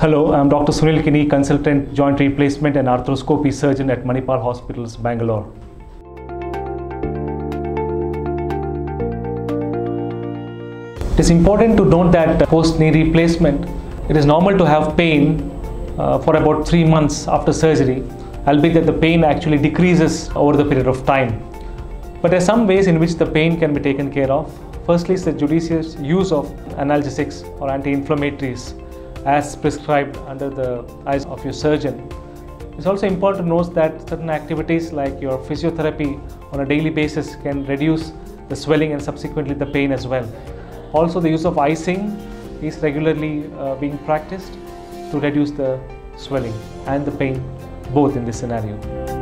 Hello, I am Dr. Sunil Kini, Consultant Joint Replacement and Arthroscopy Surgeon at Manipal Hospitals, Bangalore. It is important to note that post-knee replacement, it is normal to have pain for about 3 months after surgery, albeit that the pain actually decreases over the period of time. But there are some ways in which the pain can be taken care of. Firstly is the judicious use of analgesics or anti-inflammatories as prescribed under the eyes of your surgeon. It's also important to note that certain activities like your physiotherapy on a daily basis can reduce the swelling and subsequently the pain as well. Also, the use of icing is regularly being practiced to reduce the swelling and the pain both in this scenario.